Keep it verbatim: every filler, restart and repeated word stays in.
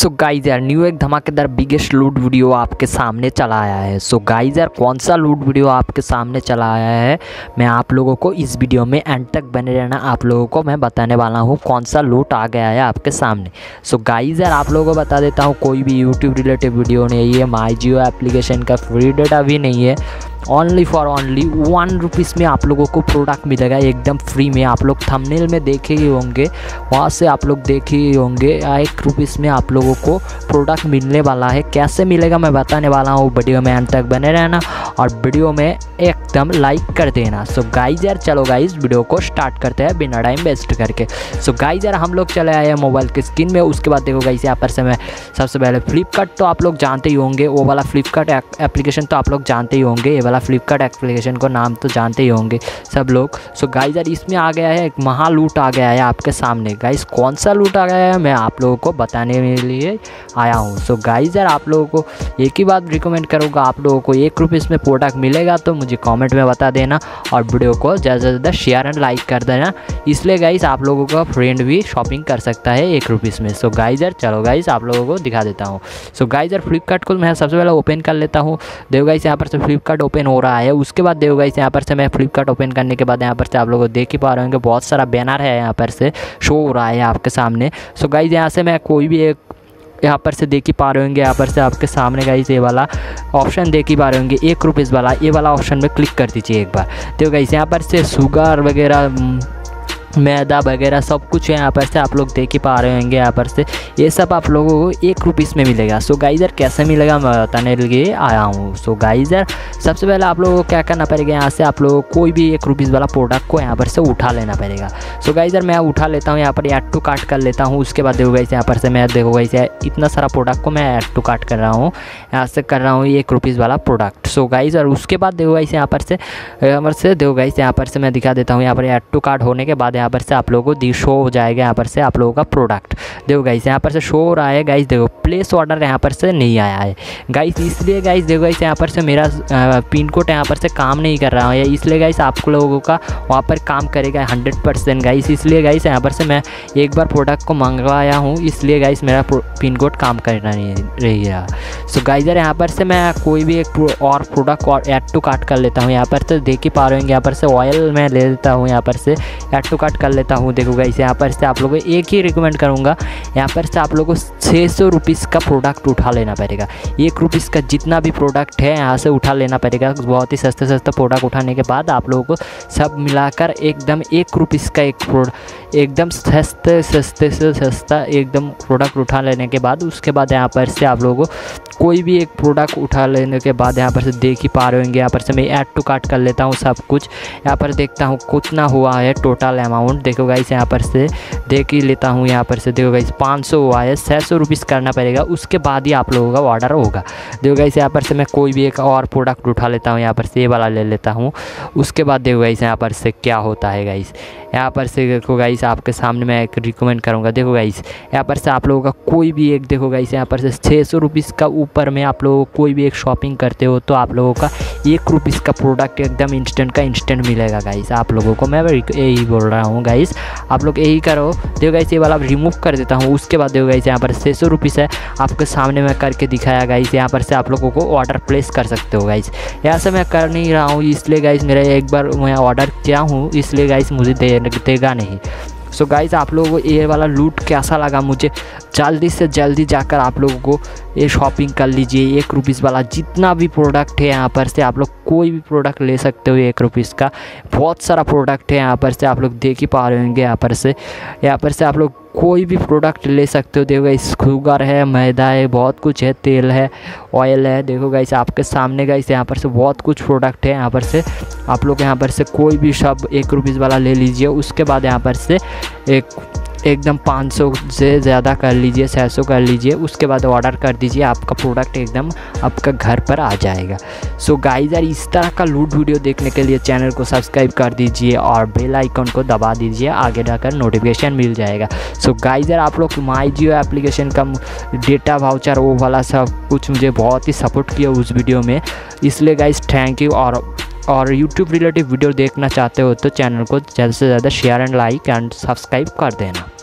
So guys यार new एक धमाकेदार बिगेस्ट लूट वीडियो आपके सामने चला आया है। सो गाइज यार कौन सा लूट वीडियो आपके सामने चला आया है, मैं आप लोगों को इस वीडियो में एंड तक बने रहना, आप लोगों को मैं बताने वाला हूँ कौन सा लूट आ गया है आपके सामने। सो गाइज यार आप लोगों को बता देता हूँ, कोई भी यूट्यूब रिलेटेड वीडियो नहीं है, माई जियो एप्लीकेशन का फ्री डेटा भी नहीं है। Only for only one rupees में आप लोगों को प्रोडक्ट मिलेगा एकदम फ्री में। आप लोग थंबनेल में देखे ही होंगे, वहाँ से आप लोग देखे ही होंगे, एक रुपीज़ में आप लोगों को प्रोडक्ट मिलने वाला है। कैसे मिलेगा मैं बताने वाला हूँ, वीडियो में एंड तक बने रहना और वीडियो में एकदम लाइक कर देना। सो गाइज यार चलो गाइज वीडियो को स्टार्ट करते हैं बिना टाइम वेस्ट करके। सो गाइज यार हम लोग चले आए हैं मोबाइल के स्क्रीन में। उसके बाद देखो गाइज यहाँ पर से मैं सबसे पहले फ्लिपकार्ट, तो आप लोग जानते ही होंगे वो वाला फ्लिपकार्ट एप्लीकेशन, तो आप लोग जानते ही होंगे ये वाला फ्लिपकार्ट एप्लीकेशन को नाम तो जानते ही होंगे सब लोग। सो गाइज यार इसमें आ गया है एक महा लूट आ गया है आपके सामने। गाइज कौन सा लूट आ गया है मैं आप लोगों को बताने के लिए आया हूँ। सो गाइज यार आप लोगों को एक ही बात रिकमेंड करूँगा, आप लोगों को एक रुपीज़ में प्रोडक्ट मिलेगा तो मुझे कमेंट में बता देना और वीडियो को ज़्यादा से ज़्यादा शेयर एंड लाइक कर देना। इसलिए गाइज आप लोगों का फ्रेंड भी शॉपिंग कर सकता है एक रुपीज़ में। सो गाइज यार चलो गाइज आप लोगों को दिखा देता हूँ। सो गाइज यार फ्लिपकार्ट को मैं सबसे पहले ओपन कर लेता हूँ। देखो गाइज यहाँ पर से फ्लिपकार्ट ओपन हो रहा है। उसके बाद देखो गाइस यहाँ पर से मैं फ्लिपकार्ट ओपन करने के बाद यहाँ पर से आप लोगों को देख ही पा रहे होंगे बहुत सारा बैनर है यहाँ पर से शो हो रहा है आपके सामने। सो गाइस यहाँ से मैं कोई भी एक यहाँ पर से देख ही पा रहे होंगे, यहाँ पर से आपके सामने गाइस ये वाला ऑप्शन देख ही पा रहे होंगे एक रुपीज़ वाला, ये वाला ऑप्शन में क्लिक कर दीजिए एक बार। देखो गाइस यहाँ पर से शुगर वगैरह मैदा वगैरह सब कुछ है यहाँ पर से आप लोग देख ही पा रहे होंगे। यहाँ पर से ये सब आप लोगों को एक रुपीस में मिलेगा। सो गाइज यार कैसे मिलेगा मैं बताने के लिए आया हूँ। सो गाइज यार सबसे पहले आप लोगों को क्या करना पड़ेगा, यहाँ से आप लोगों को कोई भी एक रुपीस वाला प्रोडक्ट को यहाँ पर से उठा लेना पड़ेगा। सो गाइज यार मैं उठा लेता हूँ, यहाँ पर ऐड टू कार्ट कर लेता हूँ। उसके बाद देखो गाइस यहाँ पर से मैं देखो गाइस इतना सारा प्रोडक्ट को मैं ऐड टू कार्ट कर रहा हूँ, यहाँ से कर रहा हूँ एक रुपीज़ वाला प्रोडक्ट। सो गाइज और उसके बाद देखो गाइस यहाँ पर से यहाँ पर से देखो गाइस यहाँ पर से मैं दिखा देता हूँ, यहाँ पर ऐड टू कार्ट होने के बाद यहाँ पर से आप लोगों को दी शो हो जाएगा यहाँ पर से आप लोगों का प्रोडक्ट। देखो गाइस यहाँ पर से शो हो रहा है। गाइस देखो प्लेस ऑर्डर यहाँ पर से नहीं आया है गाइस, इसलिए गाइस देखो गाइस यहाँ पर से मेरा पिन कोड यहाँ पर से काम नहीं कर रहा है, इसलिए गाइस आप लोगों का वहाँ पर काम करेगा हंड्रेड परसेंट। गाइस इसलिए गाइस यहाँ पर से मैं एक बार प्रोडक्ट को मंगवाया हूँ, इसलिए गाइस मेरा पिन कोड काम करना नहीं रही है। सो गाइस यार यहाँ पर से मैं कोई भी एक और प्रोडक्ट और ऐड टू कार्ट कर लेता हूँ। यहाँ पर से देख ही पा रहे होंगे, यहाँ पर से ऑयल मैं ले लेता हूँ, यहाँ पर से ऐड टू कार्ट कर लेता हूँ। देखो गाइस यहाँ पर से आप लोगों को एक ही रिकमेंड करूँगा, यहाँ पर से आप लोगों को छः सौ रुपीज़ का प्रोडक्ट उठा लेना पड़ेगा। एक रुपीज़ का जितना भी प्रोडक्ट है यहाँ से उठा लेना पड़ेगा। बहुत ही सस्ते सस्ते प्रोडक्ट उठाने के बाद आप लोगों को सब मिलाकर एकदम एक रुपीज़ का एक प्रोडक्ट एकदम सस्ते सस्ते से सस्ता एकदम प्रोडक्ट उठा लेने के बाद उसके बाद यहाँ पर से आप लोगों को कोई भी एक प्रोडक्ट उठा लेने के बाद यहाँ पर से देख ही पा रहे होंगे। यहाँ पर से मैं ऐड टू कार्ट कर लेता हूँ सब कुछ, यहाँ पर देखता हूँ कितना हुआ है टोटल अमाउंट। देखो गाइस यहाँ पर से देख ही लेता हूँ, यहाँ पर से देखो गाइस पाँच सौ हुआ है, छः सौ रुपीज़ करना पड़ेगा उसके बाद ही आप लोगों का ऑर्डर होगा। देखो गाइस यहाँ पर से मैं कोई भी एक और प्रोडक्ट उठा लेता हूँ, यहाँ पर से ये वाला ले लेता हूँ। उसके बाद देखो गाइस यहाँ पर से क्या होता है गाइस, यहाँ पर से देखो गाइस आपके सामने मैं एक रिकमेंड करूँगा। देखो गाइस यहाँ पर से आप लोगों का कोई भी एक देखो गाइस यहाँ पर से छः सौ रुपीज़ का ऊपर में आप लोगों कोई भी एक शॉपिंग करते हो तो आप लोगों का एक रुपीज़ का प्रोडक्ट एकदम इंस्टेंट का इंस्टेंट मिलेगा। गाइस आप लोगों को मैं यही बोल रहा हूँ गाइस, आप लोग यही करो। देखो गाइस ये वाला रिमूव कर देता हूँ। उसके बाद देखो गाइस यहाँ पर छः सौ रुपीज़ है आपके सामने मैं करके दिखाया। गाइस यहाँ पर से आप लोगों को ऑर्डर प्लेस कर सकते हो। गाइस यहाँ से मैं कर नहीं रहा हूँ, इसलिए गाइस मेरा एक बार मैं ऑर्डर किया हूँ, इसलिए गाइस मुझे देगा नहीं। सो so गाइस आप लोगों को ये वाला लूट कैसा लगा मुझे जल्दी से जल्दी जाकर आप लोगों को ये शॉपिंग कर लीजिए। एक रुपीस वाला जितना भी प्रोडक्ट है यहाँ पर से आप लोग कोई भी प्रोडक्ट ले सकते हो एक रुपीस का। बहुत सारा प्रोडक्ट है यहाँ पर से आप लोग देख ही पा रहे होंगे, यहाँ पर से यहाँ पर से आप लोग कोई भी प्रोडक्ट ले सकते हो। देखो गाइस शुगर है, मैदा है, बहुत कुछ है, तेल है, ऑयल है। देखो गाइस आपके सामने गाइस यहाँ पर से बहुत कुछ प्रोडक्ट है, यहाँ पर से आप लोग यहाँ पर से कोई भी सब एक रुपीस वाला ले लीजिए। उसके बाद यहाँ पर से एक एकदम पाँच सौ से ज़्यादा कर लीजिए, छः सौ कर लीजिए, उसके बाद ऑर्डर कर दीजिए, आपका प्रोडक्ट एकदम आपका घर पर आ जाएगा। सो गाइस यार इस तरह का लूट वीडियो देखने के लिए चैनल को सब्सक्राइब कर दीजिए और बेल आइकन को दबा दीजिए, आगे जाकर नोटिफिकेशन मिल जाएगा। सो गाइस यार आप लोग माई जियो एप्लीकेशन का डेटा वाउचर वो वाला सब कुछ मुझे बहुत ही सपोर्ट किया उस वीडियो में, इसलिए गाइस थैंक यू। और और यूट्यूब रिलेटेड वीडियो देखना चाहते हो तो चैनल को ज़्यादा से ज़्यादा share and like and subscribe कर देना।